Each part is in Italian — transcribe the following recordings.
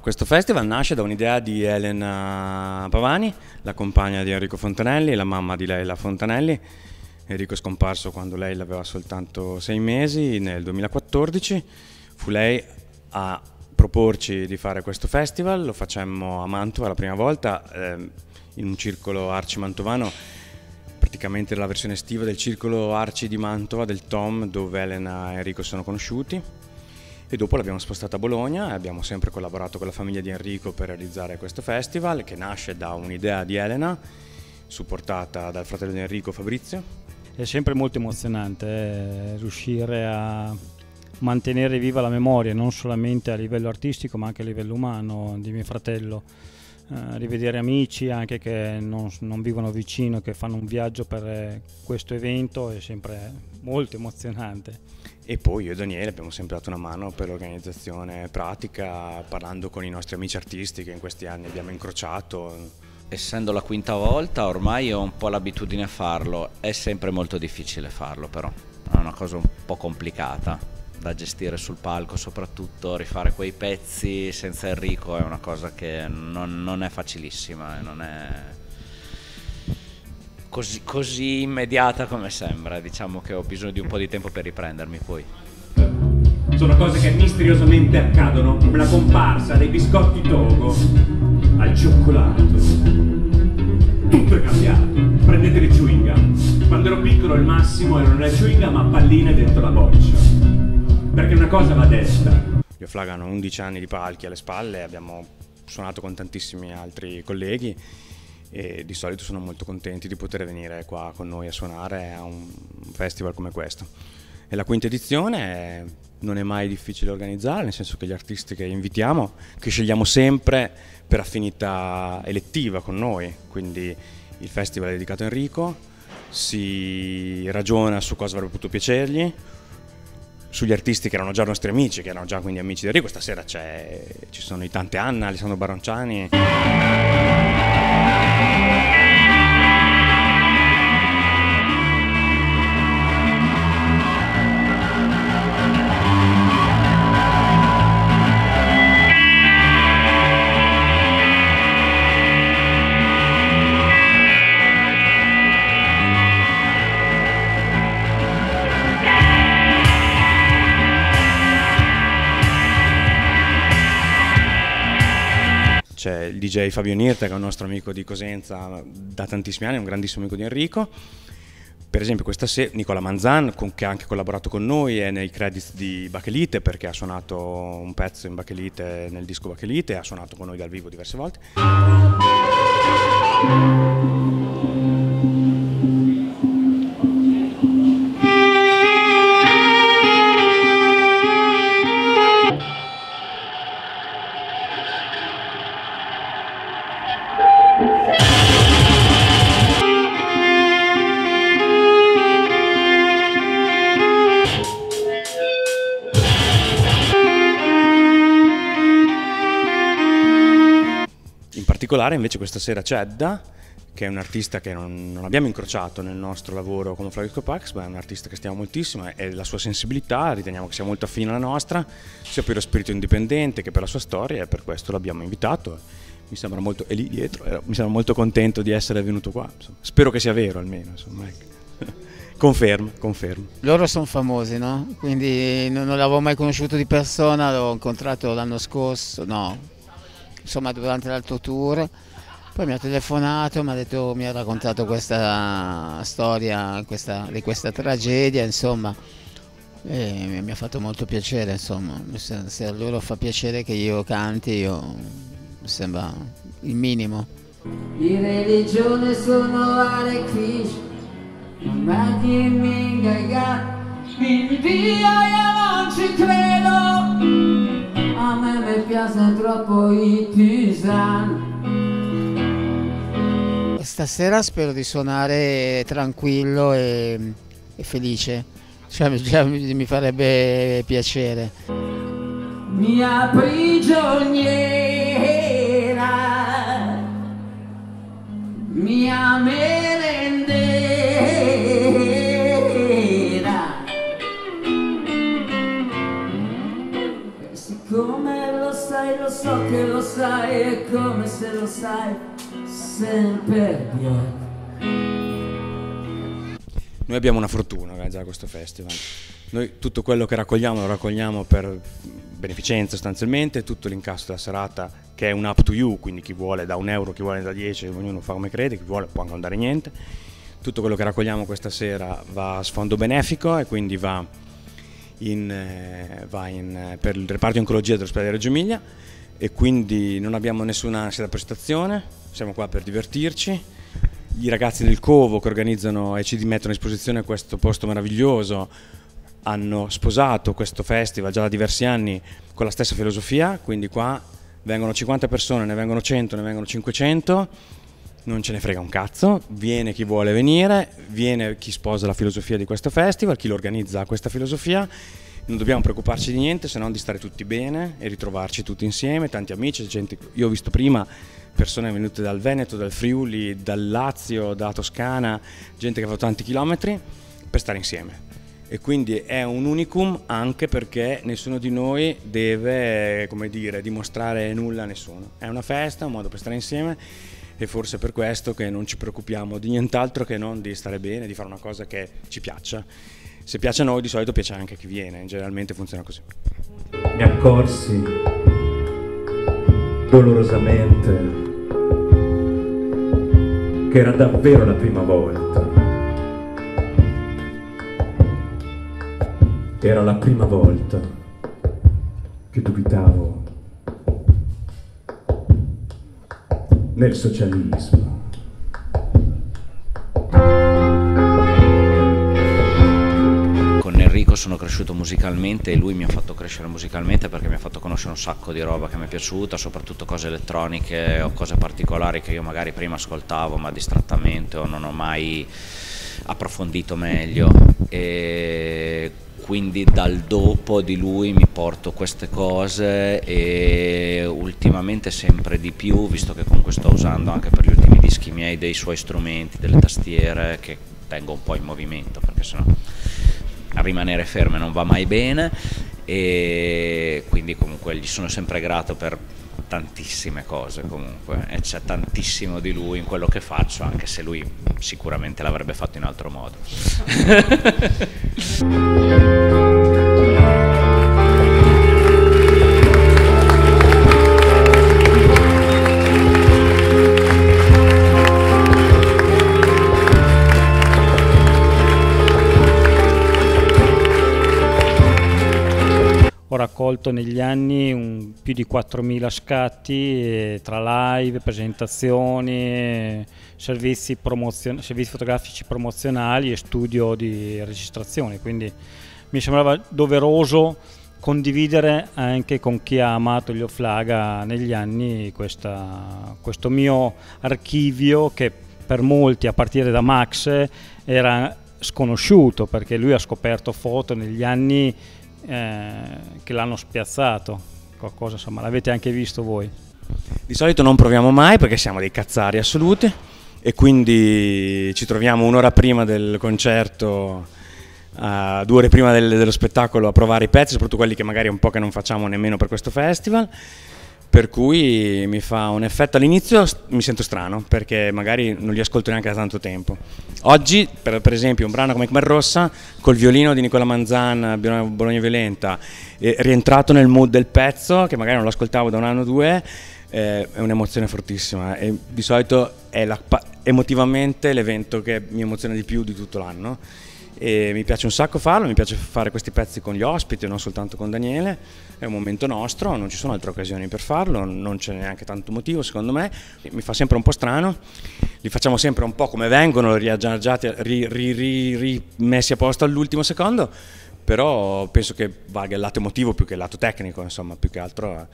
Questo festival nasce da un'idea di Elena Pavani, la compagna di Enrico Fontanelli, la mamma di Leila Fontanelli. Enrico è scomparso quando lei aveva soltanto 6 mesi, nel 2014. Fu lei a proporci di fare questo festival, lo facemmo a Mantova la prima volta, in un circolo arci mantovano, praticamente la versione estiva del circolo arci di Mantova, del Tom, dove Elena e Enrico sono conosciuti. E dopo l'abbiamo spostata a Bologna e abbiamo sempre collaborato con la famiglia di Enrico per realizzare questo festival, che nasce da un'idea di Elena, supportata dal fratello di Enrico, Fabrizio. È sempre molto emozionante riuscire a mantenere viva la memoria, non solamente a livello artistico ma anche a livello umano, di mio fratello. Rivedere amici anche che non vivono vicino, che fanno un viaggio per questo evento, è sempre molto emozionante. E poi io e Daniele abbiamo sempre dato una mano per l'organizzazione pratica, parlando con i nostri amici artisti che in questi anni abbiamo incrociato. Essendo la quinta volta ormai ho un po' l'abitudine a farlo, è sempre molto difficile farlo però, è una cosa un po' complicata da gestire sul palco, soprattutto rifare quei pezzi senza Enrico è una cosa che non è facilissima, non è così immediata come sembra, diciamo che ho bisogno di un po' di tempo per riprendermi poi. Sono cose che misteriosamente accadono, come la comparsa dei biscotti Togo al cioccolato. Tutto è cambiato, prendete le chewing gum. Quando ero piccolo il massimo erano le chewing gum a palline dentro la boccia. Perché una cosa va detta. Gli Offlaga hanno 11 anni di palchi alle spalle, abbiamo suonato con tantissimi altri colleghi e di solito sono molto contenti di poter venire qua con noi a suonare a un festival come questo. E la quinta edizione non è mai difficile organizzare, nel senso che gli artisti che invitiamo, che scegliamo sempre per affinità elettiva con noi, quindi il festival è dedicato a Enrico, si ragiona su cosa avrebbe potuto piacergli, sugli artisti che erano già nostri amici, che erano già quindi amici di Enrico. Stasera ci sono i Tante Anna, Alessandro Baronciani. C'è il DJ Fabio Nirta, che è un nostro amico di Cosenza da tantissimi anni, è un grandissimo amico di Enrico. Per esempio questa sera Nicola Manzan, che ha anche collaborato con noi, è nei credits di Bachelite, perché ha suonato un pezzo in Bachelite, nel disco Bachelite, e ha suonato con noi dal vivo diverse volte. Invece questa sera c'è EDDA, che è un artista che non abbiamo incrociato nel nostro lavoro come Offlaga Disco Pax, ma è un artista che stiamo moltissimo e la sua sensibilità riteniamo che sia molto affine alla nostra, sia per lo spirito indipendente che per la sua storia, e per questo l'abbiamo invitato. Mi sembra molto, è lì dietro, mi sembra molto contento di essere venuto qua, insomma. Spero che sia vero almeno, insomma. Confermo. Loro sono famosi, no? Quindi non l'avevo mai conosciuto di persona, l'ho incontrato l'anno scorso, no? Insomma, durante l'altro tour, poi mi ha telefonato, mi ha raccontato questa storia di questa tragedia, insomma, e mi ha fatto molto piacere, insomma, se a loro fa piacere che io canti, mi sembra il minimo. In religione sono Hare Krishna, ma dimmi gaga, io non ci credo. A me mi piace troppo i tisani. Stasera spero di suonare tranquillo e felice, cioè, già mi farebbe piacere. Mia prigioniera, mia merendera. Come lo sai, lo so che lo sai, è come se lo sai, sempre più. Noi abbiamo una fortuna organizzare questo festival. Noi tutto quello che raccogliamo lo raccogliamo per beneficenza sostanzialmente, tutto l'incasso della serata che è un up to you, quindi chi vuole da €1, chi vuole da 10, ognuno fa come crede, chi vuole può anche non dare niente. Tutto quello che raccogliamo questa sera va a sfondo benefico e quindi va per il reparto di oncologia dell'ospedale di Reggio Emilia e quindi non abbiamo nessuna ansia da prestazione, siamo qua per divertirci. I ragazzi del Covo che organizzano e ci mettono a disposizione questo posto meraviglioso hanno sposato questo festival già da diversi anni con la stessa filosofia, quindi qua vengono 50 persone, ne vengono 100, ne vengono 500, non ce ne frega un cazzo, viene chi vuole venire, viene chi sposa la filosofia di questo festival, chi lo organizza questa filosofia, non dobbiamo preoccuparci di niente se non di stare tutti bene e ritrovarci tutti insieme, tanti amici, gente, io ho visto prima persone venute dal Veneto, dal Friuli, dal Lazio, dalla Toscana, gente che ha fatto tanti chilometri per stare insieme e quindi è un unicum anche perché nessuno di noi deve, come dire, dimostrare nulla a nessuno, è una festa, un modo per stare insieme e forse per questo che non ci preoccupiamo di nient'altro che non di stare bene, di fare una cosa che ci piaccia, se piace a noi di solito piace anche a chi viene, generalmente funziona così. Mi accorsi dolorosamente che era davvero la prima volta, era la prima volta che dubitavo nel socialismo. Enrico sono cresciuto musicalmente e lui mi ha fatto crescere musicalmente perché mi ha fatto conoscere un sacco di roba che mi è piaciuta, soprattutto cose elettroniche o cose particolari che io magari prima ascoltavo ma distrattamente o non ho mai approfondito meglio e quindi dal dopo di lui mi porto queste cose e ultimamente sempre di più, visto che comunque sto usando anche per gli ultimi dischi miei dei suoi strumenti, delle tastiere che tengo un po' in movimento perché sennò a rimanere ferme non va mai bene e quindi comunque gli sono sempre grato per tantissime cose comunque e c'è tantissimo di lui in quello che faccio anche se lui sicuramente l'avrebbe fatto in altro modo. Ho raccolto negli anni più di 4.000 scatti tra live, presentazioni, servizi fotografici promozionali e studio di registrazione, quindi mi sembrava doveroso condividere anche con chi ha amato gli Offlaga negli anni questo mio archivio che per molti, a partire da Max, era sconosciuto perché lui ha scoperto foto negli anni che l'hanno spiazzato, qualcosa insomma, l'avete anche visto voi. Di solito non proviamo mai perché siamo dei cazzari assoluti e quindi ci troviamo un'ora prima del concerto, 2 ore prima dello spettacolo a provare i pezzi, soprattutto quelli che magari un po' che non facciamo nemmeno per questo festival, per cui mi fa un effetto all'inizio, mi sento strano perché magari non li ascolto neanche da tanto tempo. Oggi, per esempio, un brano come Khmer Rossa, col violino di Nicola Manzan, Bologna Violenta, è rientrato nel mood del pezzo, che magari non lo ascoltavo da 1 anno o 2, è un'emozione fortissima. E di solito è emotivamente l'evento che mi emoziona di più di tutto l'anno. E mi piace un sacco farlo, mi piace fare questi pezzi con gli ospiti, non soltanto con Daniele, è un momento nostro, non ci sono altre occasioni per farlo, non c'è neanche tanto motivo secondo me, mi fa sempre un po' strano, li facciamo sempre un po' come vengono, riaggiargiati, rimessi a posto all'ultimo secondo, però penso che valga il lato emotivo più che il lato tecnico, insomma, più che altro,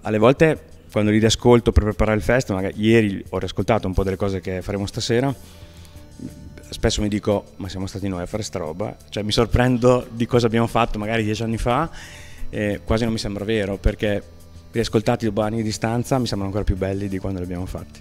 alle volte quando li riascolto per preparare il festival, magari ieri ho riascoltato un po' delle cose che faremo stasera, spesso mi dico, ma siamo stati noi a fare sta roba? Cioè mi sorprendo di cosa abbiamo fatto magari 10 anni fa e quasi non mi sembra vero perché riascoltati dopo anni di distanza mi sembrano ancora più belli di quando li abbiamo fatti.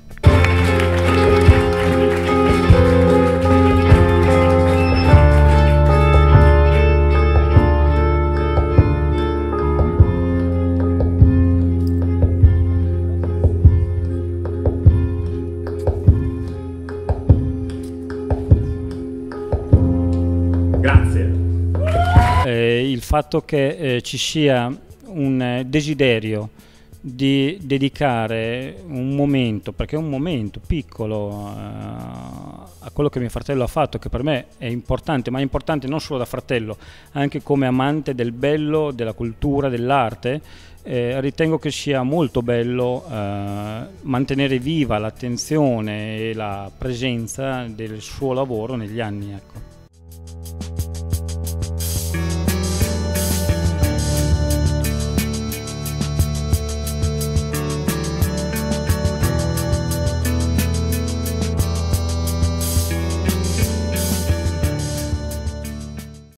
il fatto che ci sia un desiderio di dedicare un momento, perché è un momento piccolo, a quello che mio fratello ha fatto, che per me è importante, ma è importante non solo da fratello, anche come amante del bello, della cultura, dell'arte. Ritengo che sia molto bello mantenere viva l'attenzione e la presenza del suo lavoro negli anni, ecco.